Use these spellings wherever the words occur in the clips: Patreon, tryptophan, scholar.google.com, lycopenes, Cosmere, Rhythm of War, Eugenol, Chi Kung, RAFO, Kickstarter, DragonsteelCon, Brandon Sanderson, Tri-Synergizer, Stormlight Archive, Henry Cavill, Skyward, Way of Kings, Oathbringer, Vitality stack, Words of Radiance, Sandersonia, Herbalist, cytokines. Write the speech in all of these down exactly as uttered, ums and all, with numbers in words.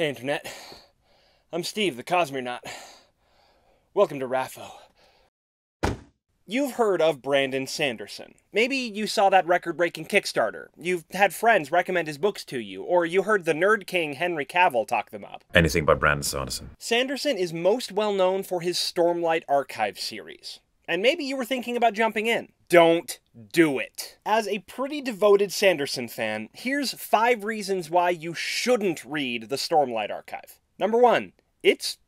Hey Internet, I'm Steve, the Cosmere Knot. Welcome to R A F O. You've heard of Brandon Sanderson. Maybe you saw that record-breaking Kickstarter. You've had friends recommend his books to you, or you heard the nerd king Henry Cavill talk them up. Anything by Brandon Sanderson. Sanderson is most well-known for his Stormlight Archive series. And maybe you were thinking about jumping in. Don't do it. As a pretty devoted Sanderson fan, here's five reasons why you shouldn't read the Stormlight Archive. Number one, it's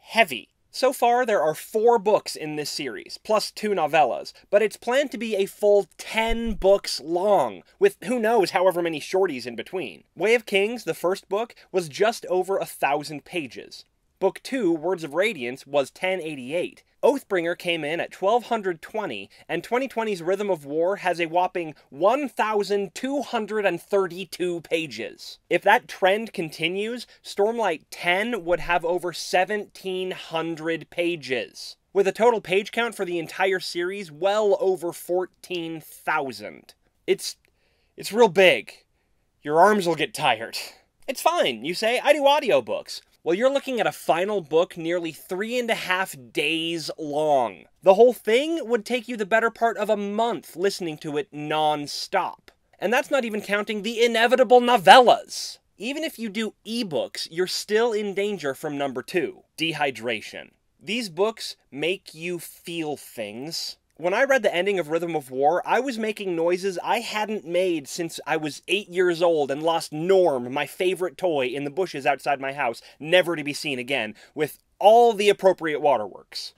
heavy. So far, there are four books in this series, plus two novellas, but it's planned to be a full ten books long, with who knows however many shorties in between. Way of Kings, the first book, was just over a thousand pages. Book two, Words of Radiance, was ten eighty-eight. Oathbringer came in at twelve twenty, and twenty twenty's Rhythm of War has a whopping one thousand two hundred thirty-two pages. If that trend continues, Stormlight ten would have over seventeen hundred pages, with a total page count for the entire series well over fourteen thousand. It's... it's real big. Your arms will get tired. It's fine, you say, I do audiobooks. Well, you're looking at a final book nearly three and a half days long. The whole thing would take you the better part of a month listening to it non-stop. And that's not even counting the inevitable novellas. Even if you do ebooks, you're still in danger from number two, dehydration. These books make you feel things. When I read the ending of Rhythm of War, I was making noises I hadn't made since I was eight years old and lost Norm, my favorite toy, in the bushes outside my house, never to be seen again, with all the appropriate waterworks.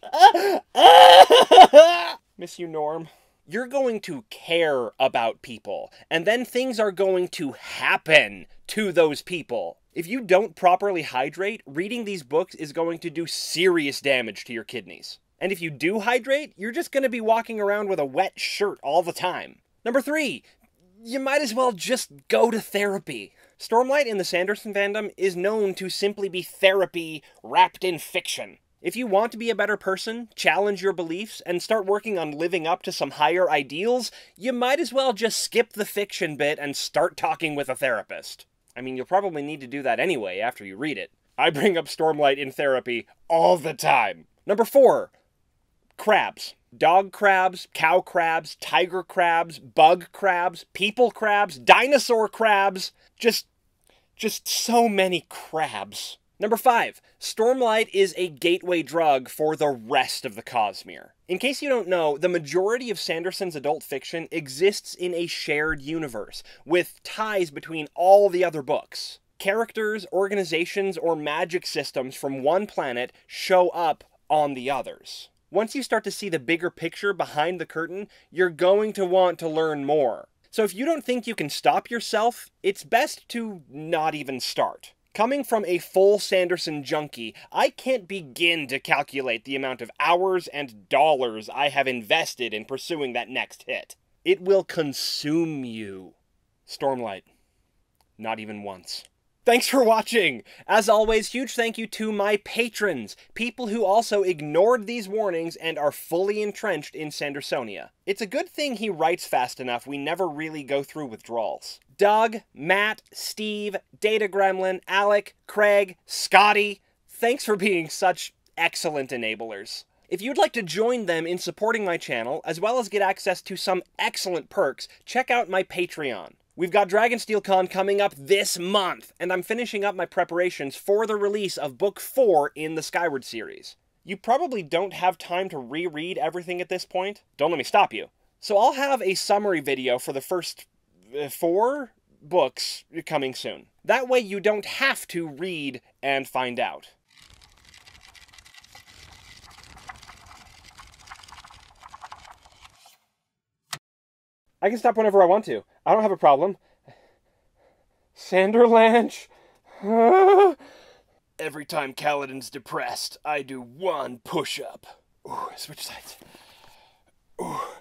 Miss you, Norm. You're going to care about people, and then things are going to happen to those people. If you don't properly hydrate, reading these books is going to do serious damage to your kidneys. And if you do hydrate, you're just going to be walking around with a wet shirt all the time. Number three, you might as well just go to therapy. Stormlight in the Sanderson fandom is known to simply be therapy wrapped in fiction. If you want to be a better person, challenge your beliefs, and start working on living up to some higher ideals, you might as well just skip the fiction bit and start talking with a therapist. I mean, you'll probably need to do that anyway after you read it. I bring up Stormlight in therapy all the time. Number four. Crabs. Dog crabs, cow crabs, tiger crabs, bug crabs, people crabs, dinosaur crabs. Just, just so many crabs. Number five, Stormlight is a gateway drug for the rest of the Cosmere. In case you don't know, the majority of Sanderson's adult fiction exists in a shared universe, with ties between all the other books. Characters, organizations, or magic systems from one planet show up on the others. Once you start to see the bigger picture behind the curtain, you're going to want to learn more. So if you don't think you can stop yourself, it's best to not even start. Coming from a full Sanderson junkie, I can't begin to calculate the amount of hours and dollars I have invested in pursuing that next hit. It will consume you. Stormlight. Not even once. Thanks for watching! As always, huge thank you to my patrons, people who also ignored these warnings and are fully entrenched in Sandersonia. It's a good thing he writes fast enough we never really go through withdrawals. Doug, Matt, Steve, Data Gremlin, Alec, Craig, Scotty, thanks for being such excellent enablers. If you'd like to join them in supporting my channel, as well as get access to some excellent perks, check out my Patreon. We've got DragonsteelCon coming up this month, and I'm finishing up my preparations for the release of Book four in the Skyward series. You probably don't have time to reread everything at this point. Don't let me stop you. So I'll have a summary video for the first four books coming soon. That way you don't have to read and find out. I can stop whenever I want to. I don't have a problem. Sanderlanch. Every time Kaladin's depressed, I do one push-up. Ooh, switch sides. Ooh.